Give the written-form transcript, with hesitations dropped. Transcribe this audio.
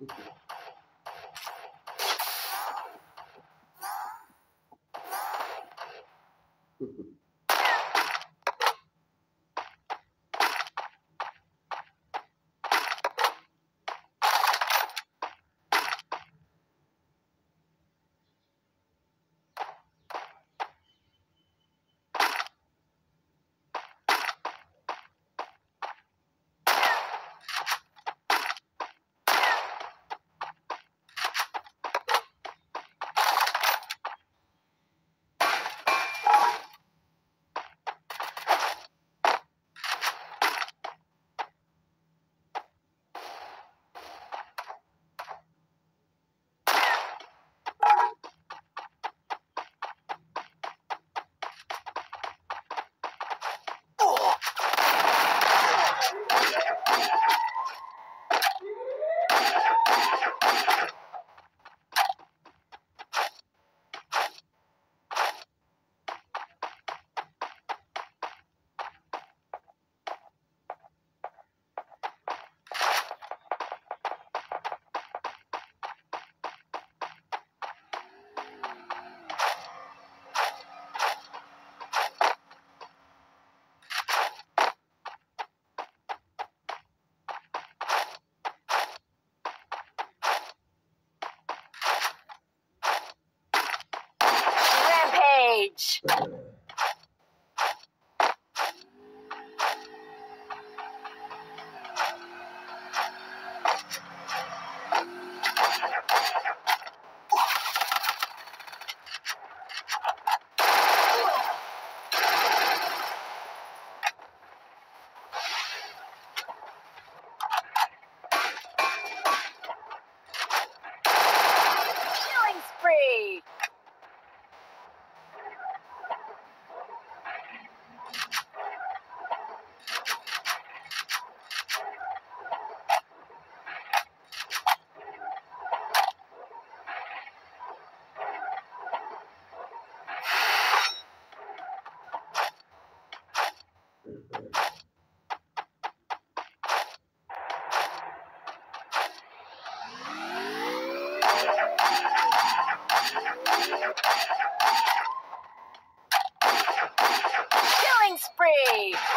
Age. Killing spree!